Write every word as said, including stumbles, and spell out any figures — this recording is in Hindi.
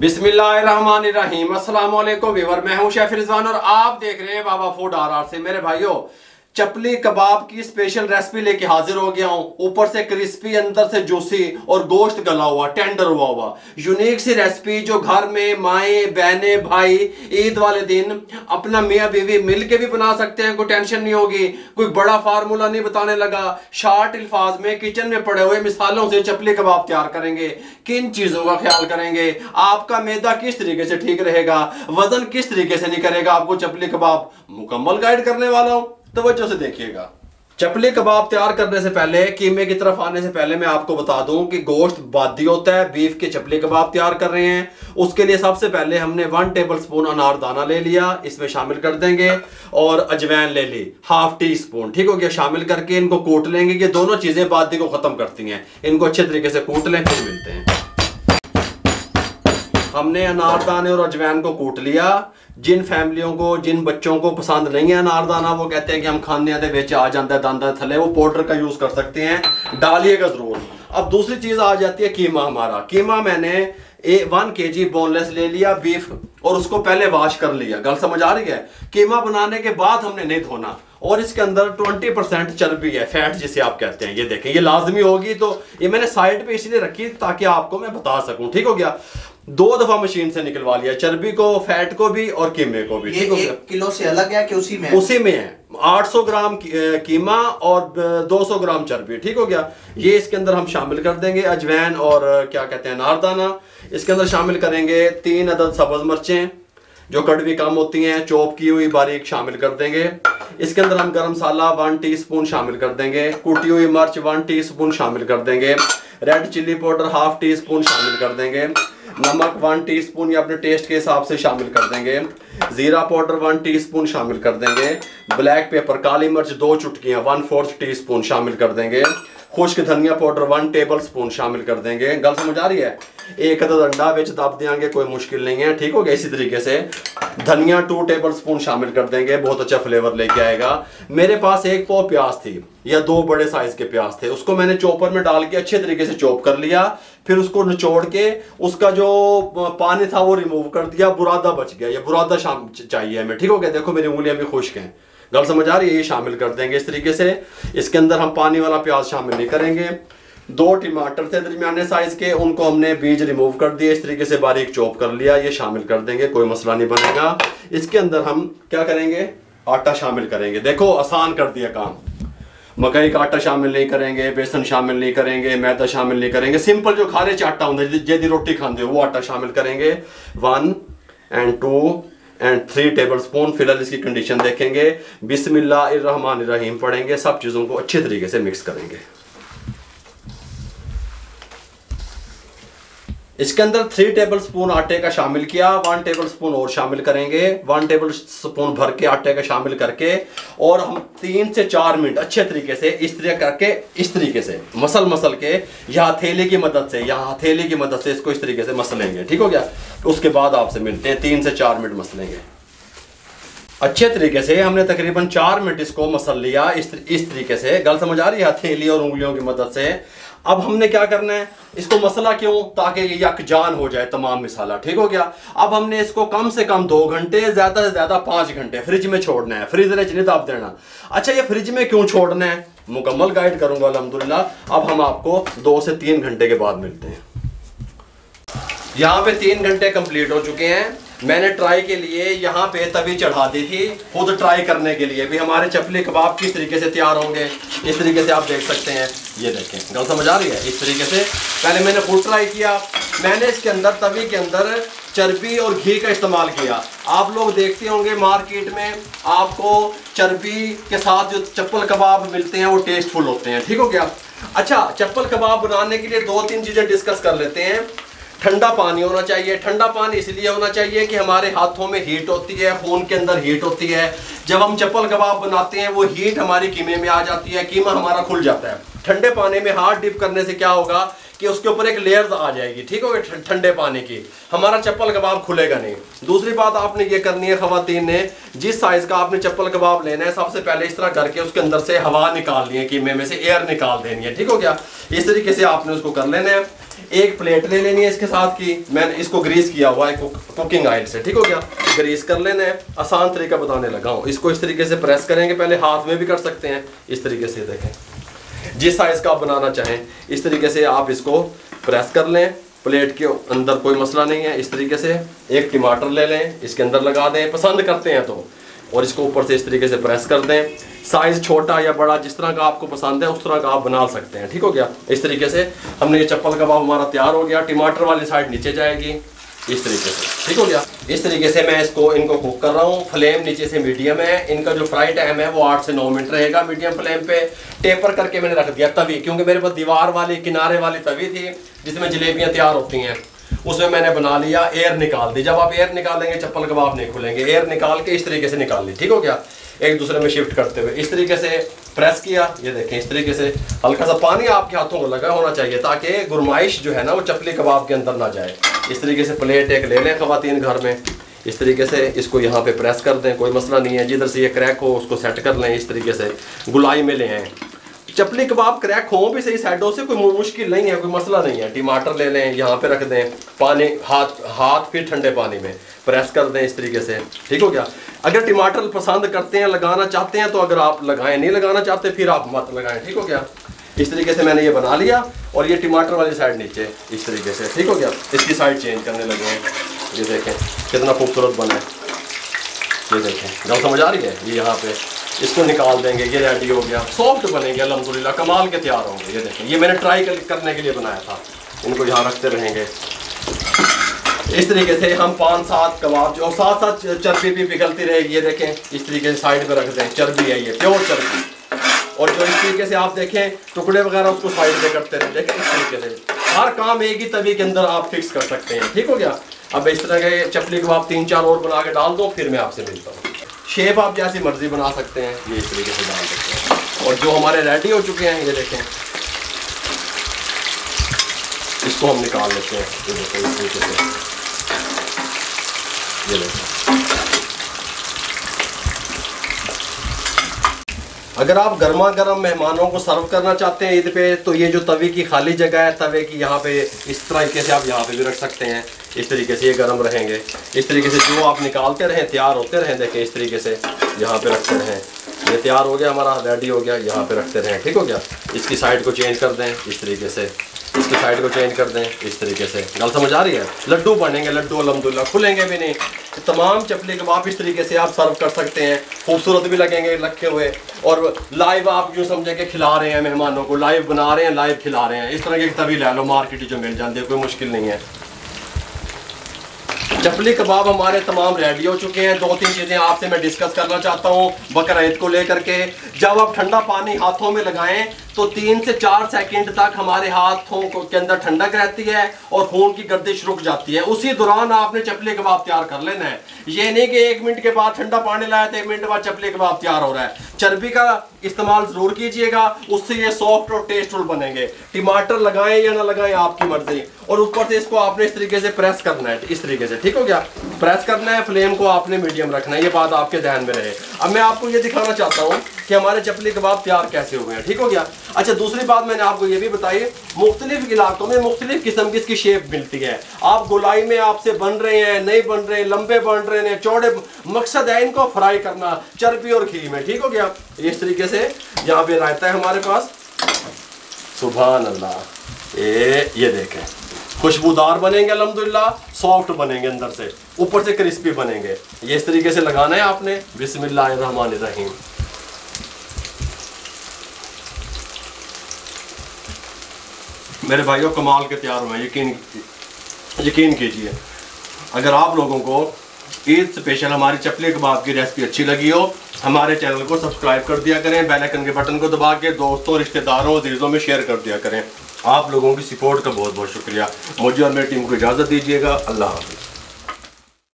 बिस्मिल्लाहिर्रहमानिर्रहीम। अस्सलाम वालेकुम व्यूअर, मैं हूं शेफ रिजवान और आप देख रहे हैं बाबा फूड आरआरसी। मेरे भाइयों, चपली कबाब की स्पेशल रेसिपी लेके हाजिर हो गया हूं। ऊपर से क्रिस्पी, अंदर से जूसी और गोश्त गला हुआ, टेंडर हुआ हुआ। यूनिक सी रेसिपी जो घर में माए बहने भाई ईद वाले दिन अपना मियाँ बीवी मिल के भी बना सकते हैं। कोई टेंशन नहीं होगी, कोई बड़ा फार्मूला नहीं बताने लगा। शार्ट अल्फाज में किचन में पड़े हुए मिसालों से चपली कबाब तैयार करेंगे। किन चीज़ों का ख्याल करेंगे, आपका मैदा किस तरीके से ठीक रहेगा, वजन किस तरीके से नहीं करेगा, आपको चपली कबाब मुकम्मल गाइड करने वाला हूँ, तो वजह से देखिएगा। चपली कबाब तैयार करने से पहले, कीमे की तरफ आने से पहले मैं आपको बता दूं कि गोश्त बादी होता है। बीफ के चपली कबाब तैयार कर रहे हैं, उसके लिए सबसे पहले हमने वन टेबलस्पून अनार दाना ले लिया, इसमें शामिल कर देंगे, और अजवैन ले ली हाफ टी स्पून। ठीक हो गया, शामिल करके इनको कूट लेंगे। ये दोनों चीज़ें बादी को ख़त्म करती हैं। इनको अच्छे तरीके से कूट लें, फिर मिलते हैं। हमने अनारदाने और अजवैन को कूट लिया। जिन फैमिलियों को, जिन बच्चों को पसंद नहीं है अनारदाना, वो कहते हैं कि हम खाने आते बेच आ जाता है दाना थले, वो पाउडर का यूज़ कर सकते हैं, डालिएगा ज़रूर। अब दूसरी चीज़ आ जाती है कीमा। हमारा कीमा मैंने ए वन के जी बोनलेस ले लिया बीफ, और उसको पहले वाश कर लिया। गल समझ आ रही है? कीमा बनाने के बाद हमने नहीं धोना, और इसके अंदर बीस परसेंट चर्बी है, फैट जिसे आप कहते हैं। ये देखें, ये लाजमी होगी, तो ये मैंने साइड पे इसलिए रखी ताकि आपको मैं बता सकूं। ठीक हो गया, दो दफा मशीन से निकलवा लिया चर्बी को, फैट को भी और कीमे को भी। ठीक हो गया, किलो से अलग है कि उसी में है? उसी में है। आठ सौ ग्राम कीमा और दो सौ ग्राम चर्बी। ठीक हो गया, ये इसके अंदर हम शामिल कर देंगे। अजवैन और क्या कहते हैं अनारदाना, इसके अंदर शामिल करेंगे। तीन अदद सब्ज़ मिर्चें जो कड़वी कम होती हैं, चॉप की हुई बारीक, शामिल कर देंगे। इसके अंदर हम गरम मसाला वन टीस्पून शामिल कर देंगे, कुटी हुई मिर्च वन टीस्पून शामिल कर देंगे, red chili powder half teaspoon शामिल कर देंगे, नमक वन टीस्पून या अपने टेस्ट के हिसाब से शामिल कर देंगे, ज़ीरा पाउडर वन टीस्पून शामिल कर देंगे, ब्लैक पेपर काली मिर्च दो चुटकियाँ वन फोर्थ टीस्पून शामिल कर देंगे, खुश्क धनिया पाउडर वन टेबल स्पून शामिल कर देंगे। गल समझ आ रही है? एक अदद अंडा विच दब देंगे, कोई मुश्किल नहीं है। ठीक हो गया, इसी तरीके से धनिया टू टेबल स्पून शामिल कर देंगे, बहुत अच्छा फ्लेवर लेके आएगा। मेरे पास एक पाव प्याज थी या दो बड़े साइज के प्याज थे, उसको मैंने चॉपर में डाल के अच्छे तरीके से चॉप कर लिया, फिर उसको निचोड़ के उसका जो पानी था वो रिमूव कर दिया, बुरादा बच गया। ये बुरादा शाम चाहिए हमें। ठीक हो गया, देखो मेरी उंगलियां भी खुश्क हैं। गल समझ आ रही है? ये शामिल कर देंगे इस तरीके से। इसके अंदर हम पानी वाला प्याज शामिल नहीं करेंगे। दो टमाटर थे दरमियाने साइज़ के, उनको हमने बीज रिमूव कर दिए, इस तरीके से बारीक चॉप कर लिया, ये शामिल कर देंगे, कोई मसला नहीं बनेगा। इसके अंदर हम क्या करेंगे, आटा शामिल करेंगे। देखो आसान कर दिया काम। मकई का आटा शामिल नहीं करेंगे, बेसन शामिल नहीं करेंगे, मैदा शामिल नहीं करेंगे, सिंपल जो खारे च आटा होंगे जेदी रोटी खाते वो आटा शामिल करेंगे। One and two and three tablespoon. फिलहाल इसकी कंडीशन देखेंगे, बिस्मिल्लाहिर्रहमानिर्रहीम पढ़ेंगे, सब चीज़ों को अच्छे तरीके से मिक्स करेंगे। इसके अंदर थ्री टेबल स्पून आटे का शामिल किया, वन टेबल स्पून और शामिल करेंगे, वन टेबल स्पून भर के आटे का शामिल करके, और हम तीन से चार मिनट अच्छे तरीके से इस तरह करके, इस तरीके से मसल मसल के, या हथेली की मदद से या हथेली की मदद से इसको इस तरीके से मसलेंगे। ठीक हो गया, उसके बाद आपसे मिलते हैं। तीन से चार मिनट मसलेंगे अच्छे तरीके से। हमने तकरीबन चार मिनट इसको मसल लिया इस इस तरीके से। गल समझ आ रही है? हथेली और उंगलियों की मदद से। अब हमने क्या करना है, इसको मसला क्यों, ताकि ये यकजान हो जाए तमाम मसाला। ठीक हो गया, अब हमने इसको कम से कम दो घंटे, ज़्यादा से ज़्यादा पाँच घंटे फ्रिज में छोड़ना है, फ्रीजर च नहीं दाब देना। अच्छा, ये फ्रिज में क्यों छोड़ना है, मुकम्मल गाइड करूँगा अल्हम्दुलिल्लाह। अब हम आपको दो से तीन घंटे के बाद मिलते हैं। यहाँ पे तीन घंटे कंप्लीट हो चुके हैं। मैंने ट्राई के लिए यहाँ पे तवी चढ़ा दी थी, खुद ट्राई करने के लिए भी हमारे चपली कबाब किस तरीके से तैयार होंगे। इस तरीके से आप देख सकते हैं, ये देखें, गल समझ आ रही है? इस तरीके से पहले मैंने खुद ट्राई किया। मैंने इसके अंदर तवी के अंदर चर्बी और घी का इस्तेमाल किया। आप लोग देखते होंगे मार्केट में आपको चर्बी के साथ जो चप्पल कबाब मिलते हैं वो टेस्टफुल होते हैं। ठीक हो गया। अच्छा, चप्पल कबाब बनाने के लिए दो तीन चीज़ें डिस्कस कर लेते हैं। ठंडा पानी होना चाहिए। ठंडा पानी इसलिए होना चाहिए कि हमारे हाथों में हीट होती है, खून के अंदर हीट होती है। जब हम चप्पल कबाब बनाते हैं वो हीट हमारे कीमे में आ जाती है, कीमा हमारा खुल जाता है। ठंडे पानी में हाथ डिप करने से क्या होगा कि उसके ऊपर एक लेयर्स आ जाएगी। ठीक हो गया, ठंडे पानी की हमारा चप्पल कबाब खुलेगा नहीं। दूसरी बात आपने ये करनी है, ख़वातीन ने जिस साइज़ का आपने चप्पल कबाब लेना है, सबसे पहले इस तरह करके उसके अंदर से हवा निकालनी है, कीमे में से एयर निकाल देनी है। ठीक हो गया, इस तरीके से आपने उसको कर लेना है। एक प्लेट ले लेनी है इसके साथ की, मैंने इसको ग्रीस किया हुआ है कुकिंग ऑयल से, ठीक हो गया। ग्रीस कर लेना है, आसान तरीका बताने लगा हूँ। इसको इस तरीके से प्रेस करेंगे, पहले हाथ में भी कर सकते हैं इस तरीके से, देखें जिस साइज का आप बनाना चाहें इस तरीके से आप इसको प्रेस कर लें। प्लेट के अंदर कोई मसला नहीं है। इस तरीके से एक टमाटर ले लें, इसके अंदर लगा दें पसंद करते हैं तो, और इसको ऊपर से इस तरीके से प्रेस कर दें। साइज़ छोटा या बड़ा जिस तरह का आपको पसंद है उस तरह का आप बना सकते हैं, ठीक हो गया। इस तरीके से हमने ये चप्पल कबाब हमारा तैयार हो गया। टमाटर वाली साइड नीचे जाएगी इस तरीके से, ठीक हो गया। इस तरीके से मैं इसको इनको कुक कर रहा हूँ। फ्लेम नीचे से मीडियम है, इनका जो फ्राई टाइम है वो आठ से नौ मिनट रहेगा मीडियम फ्लेम पे। टेपर करके मैंने रख दिया तवी, क्योंकि मेरे पास दीवार वाली किनारे वाली तवी थी जिसमें जलेबियाँ तैयार होती हैं, उसमें मैंने बना लिया। एयर निकाल दी, जब आप एयर निकालेंगे चप्पल कबाब नहीं खुलेंगे। एयर निकाल के इस तरीके से निकाल ली, ठीक हो गया। एक दूसरे में शिफ्ट करते हुए इस तरीके से प्रेस किया, ये देखें इस तरीके से हल्का सा पानी आपके हाथों को लगा होना चाहिए ताकि गुरमाइश जो है ना वो चपली कबाब के अंदर ना जाए। इस तरीके से प्लेट एक ले लें खवातीन घर में, इस तरीके से इसको यहाँ पे प्रेस कर दें, कोई मसला नहीं है। जिधर से ये क्रैक हो उसको सेट कर लें इस तरीके से, गुलाई में ले आएँ। चपली कबाब क्रैक हों भी सही साइडों से, कोई मुश्किल नहीं है, कोई मसला नहीं है। टमाटर ले लें, यहाँ पे रख दें, पानी हाथ हाथ फिर ठंडे पानी में प्रेस कर दें इस तरीके से, ठीक हो गया। अगर टमाटर पसंद करते हैं लगाना चाहते हैं तो अगर आप लगाएं, नहीं लगाना चाहते फिर आप मत लगाएं, ठीक हो गया। इस तरीके से मैंने ये बना लिया और ये टमाटर वाली साइड नीचे इस तरीके से, ठीक हो गया। इसकी साइड चेंज करने लगे हैं, ये देखें कितना खूबसूरत बना है, ये देखें जब समझ आ रही है। ये यहाँ पे इसको निकाल देंगे, ये रेडी हो गया। सॉफ्ट बनेंगे अल्हम्दुलिल्लाह, कमाल के तैयार होंगे। ये देखें ये मैंने ट्राई करने के लिए बनाया था, इनको यहाँ रखते रहेंगे। इस तरीके से हम पाँच सात कबाब जो साथ साथ चर्बी भी पिघलती रहेगी, ये देखें इस तरीके से साइड पर रख दें। चर्बी है ये प्योर चर्बी, और जो इस तरीके से आप देखें टुकड़े वगैरह उसको साइड पर करते रहें, देखें इस तरीके से। हर काम एक ही तवी के अंदर आप फिक्स कर सकते हैं, ठीक हो गया। अब इस तरह के चपली कबाब तीन चार और बना के डाल दो, फिर मैं आपसे मिलता हूँ। शेप आप जैसी मर्जी बना सकते हैं, ये इस तरीके से डाल सकते हैं। और जो हमारे रेडी हो चुके हैं ये देखें, इसको हम निकाल लेते हैं, ये देखें इस तरीके से, ये देखें। अगर आप गर्मा गर्म मेहमानों को सर्व करना चाहते हैं ईद पे, तो ये जो तवे की खाली जगह है तवे की यहाँ पे इस तरीके से आप यहाँ पे भी रख सकते हैं। इस तरीके से ये गर्म रहेंगे, इस तरीके से जो आप निकालते रहें तैयार होते रहें, देखें इस तरीके से यहाँ पे रखते रहें। ये तैयार हो गया हमारा, रेडी हो गया, यहाँ पे रखते रहें, ठीक हो गया। इसकी साइड को चेंज कर दें इस तरीके से, इसकी साइड को चेंज कर दें इस तरीके से। गल समझ आ रही है। लड्डू बनेंगे, लड्डू अलहमदुलिल्लाह खुलेंगे भी नहीं। तमाम चपली कबाब इस तरीके से आप सर्व कर सकते हैं, खूबसूरत भी लगेंगे रखे हुए। और लाइव आप यूँ समझें कि खिला रहे हैं मेहमानों को, लाइव बना रहे हैं लाइव खिला रहे हैं। इस तरह की तभी ला लो मार्केट जो मिल जाती है, कोई मुश्किल नहीं है। चपली कबाब हमारे तमाम रेडी हो चुके हैं। दो तीन चीज़ें आपसे मैं डिस्कस करना चाहता हूँ बकरा ईद को लेकर के। जब आप ठंडा पानी हाथों में लगाएं तो तीन से चार सेकंड तक हमारे हाथों को के अंदर ठंडक रहती है और खून की गर्दिश रुक जाती है। उसी दौरान आपने चपली कबाब तैयार कर लेना है। ये नहीं कि एक मिनट के बाद ठंडा पानी लाया तो एक मिनट बाद चपली कबाब तैयार हो रहा है। चर्बी का इस्तेमाल ज़रूर कीजिएगा, उससे ये सॉफ्ट और टेस्टफुल बनेंगे। टमाटर लगाएं या ना लगाएं आपकी मर्जी। और ऊपर से इसको आपने इस तरीके से प्रेस करना है, इस तरीके से, ठीक हो गया। प्रेस करना है, फ्लेम को आपने मीडियम रखना है, ये बात आपके ध्यान में रहे। अब मैं आपको ये दिखाना चाहता हूँ कि हमारे चपली कबाब तैयार कैसे हुए हैं, ठीक हो गया। अच्छा, दूसरी बात मैंने आपको ये भी बताई, मुख्तलिफ इलाकों में मुख्तलिफ किस्म की इसकी शेप मिलती है। आप गोलाई में आपसे बन रहे हैं, नहीं बन रहे, लंबे बन रहे हैं, चौड़े, मकसद है इनको फ्राई करना चर्बी और घी में, ठीक हो गया। इस तरीके से यहाँ पे रायता है हमारे पास, सुभान अल्लाह, ये ये देखें खुशबूदार बनेंगे अल्हम्दुलिल्लाह, सॉफ्ट बनेंगे अंदर से, ऊपर से क्रिस्पी बनेंगे। ये इस तरीके से लगाना है आपने, बिस्मिल्लाहिर्रहमानिर्रहीम। मेरे भाइयों कमाल के तैयार हुए, यकीन यकीन कीजिए। अगर आप लोगों को ईद स्पेशल हमारी चपली कबाब की रेसिपी अच्छी लगी हो, हमारे चैनल को सब्सक्राइब कर दिया करें, बेल आइकन के बटन को दबा के दोस्तों, रिश्तेदारों, अजीज़ों में शेयर कर दिया करें। आप लोगों की सपोर्ट का बहुत बहुत शुक्रिया। मुझे और मेरी टीम को इजाज़त दीजिएगा। अल्लाह हाफ़िज़।